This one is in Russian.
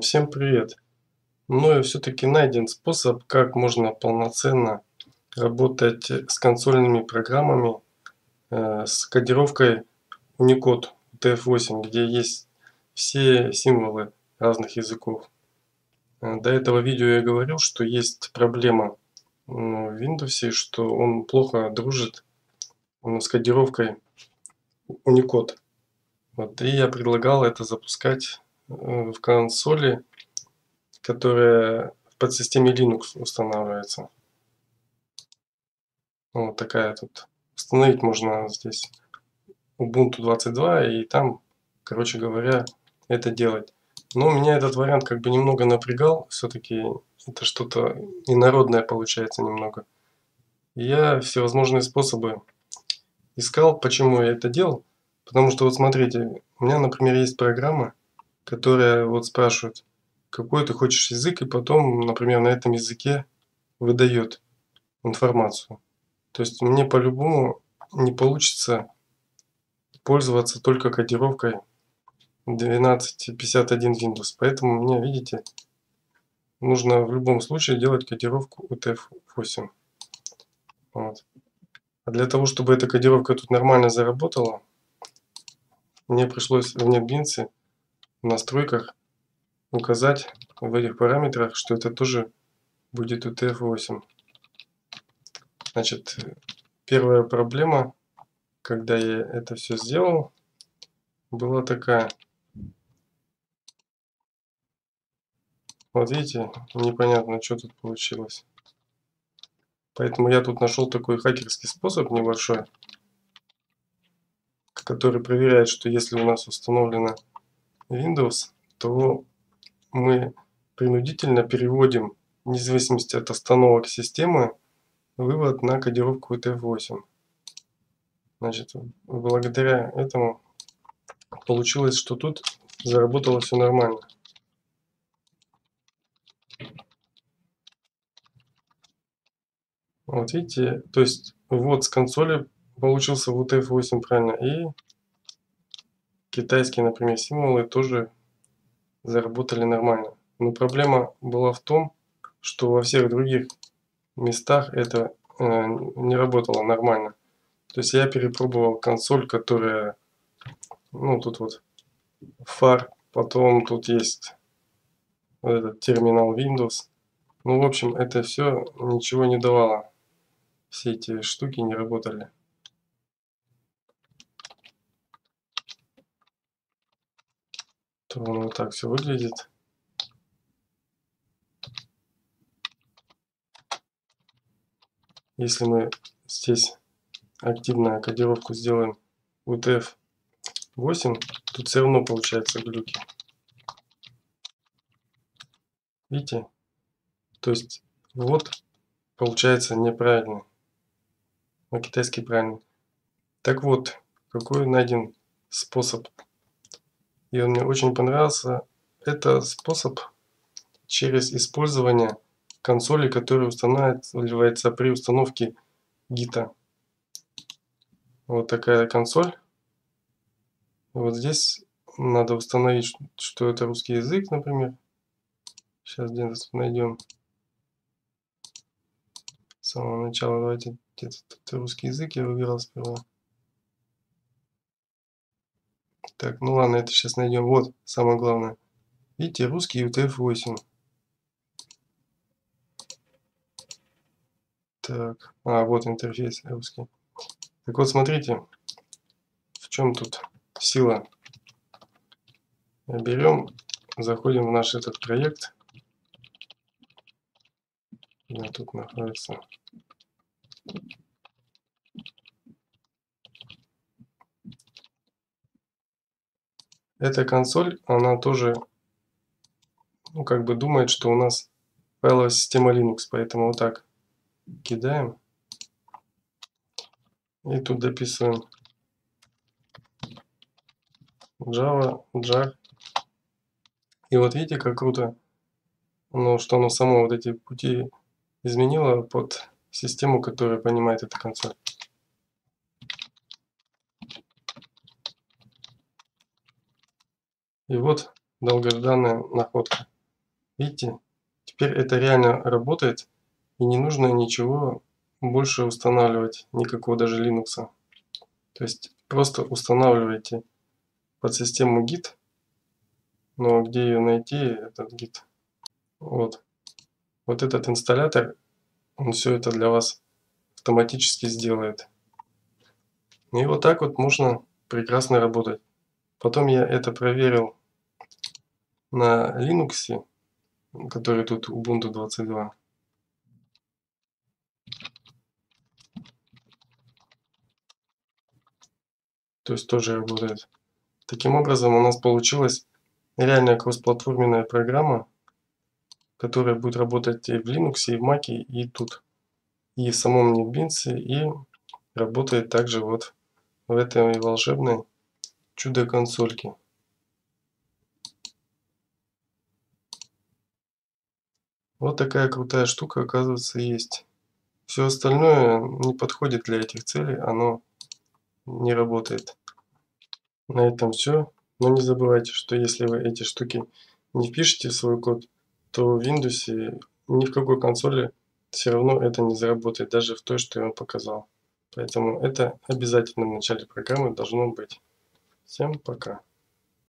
Всем привет! Мною все-таки найден способ, как можно полноценно работать с консольными программами с кодировкой Unicode UTF-8, где есть все символы разных языков. До этого видео я говорил, что есть проблема в Windows, что он плохо дружит с кодировкой Unicode. Вот, и я предлагал это запускать в консоли, которая в подсистеме Linux устанавливается. Вот такая тут. Установить можно здесь Ubuntu 22, и там, короче говоря, это делать. Но меня этот вариант как бы немного напрягал, все-таки это что-то инородное получается немного. Я всевозможные способы искал, почему я это делал. Потому что вот смотрите, у меня, например, есть программа, которая вот спрашивает, какой ты хочешь язык, и потом, например, на этом языке выдает информацию. То есть мне по-любому не получится пользоваться только кодировкой 1251 Windows. Поэтому мне, видите, нужно в любом случае делать кодировку UTF-8. Вот. А для того, чтобы эта кодировка тут нормально заработала, мне пришлось в NetBeans в настройках указать в этих параметрах, что это тоже будет UTF-8. Значит, первая проблема, когда я это все сделал, была такая. Вот видите, непонятно, что тут получилось. Поэтому я тут нашел такой хакерский способ небольшой, который проверяет, что если у нас установлено Windows, то мы принудительно переводим, вне зависимости от остановок системы, вывод на кодировку UTF-8. Значит, благодаря этому получилось, что тут заработало все нормально. Вот видите, то есть ввод с консоли получился в UTF-8 правильно, и китайские, например, символы тоже заработали нормально. Но проблема была в том, что во всех других местах это не работало нормально. То есть я перепробовал консоль, которая, ну, тут вот фар, потом тут есть вот этот терминал Windows. Ну, в общем, это все ничего не давало. Все эти штуки не работали. Вот так все выглядит. Если мы здесь активную кодировку сделаем UTF-8, тут все равно получаются глюки. Видите? То есть вот получается неправильно. А китайский правильный. Так вот, какой найден способ. И он мне очень понравился. Это способ через использование консоли, которая устанавливается при установке Git. Вот такая консоль. Вот здесь надо установить, что это русский язык, например. Сейчас где-то найдем. С самого начала давайте где-то русский язык я выбирал сперва. Так, ну ладно, это сейчас найдем. Вот, самое главное. Видите, русский UTF-8. Так, вот интерфейс русский. Так вот, смотрите, в чем тут сила. Берем, заходим в наш этот проект. Да, тут находится. Эта консоль, она тоже, ну, как бы думает, что у нас файловая система Linux, поэтому вот так кидаем и тут дописываем Java, Jar. И вот видите, как круто, ну, что оно само вот эти пути изменило под систему, которая понимает эта консоль. И вот долгожданная находка. Видите, теперь это реально работает, и не нужно ничего больше устанавливать, никакого даже Linux. То есть просто устанавливаете подсистему Git, но где ее найти, этот Git. Вот этот инсталлятор, он все это для вас автоматически сделает. И вот так вот можно прекрасно работать. Потом я это проверил на Linux, который тут Ubuntu 22. То есть тоже работает. Таким образом у нас получилась реальная кроссплатформенная программа, которая будет работать и в Linux, и в Mac, и тут, и в самом NetBeans, и работает также вот в этой волшебной чудо-консольке. Вот такая крутая штука, оказывается, есть. Все остальное не подходит для этих целей, оно не работает. На этом все. Но не забывайте, что если вы эти штуки не впишете в свой код, то в Windows ни в какой консоли все равно это не заработает, даже в той, что я вам показал. Поэтому это обязательно в начале программы должно быть. Всем пока.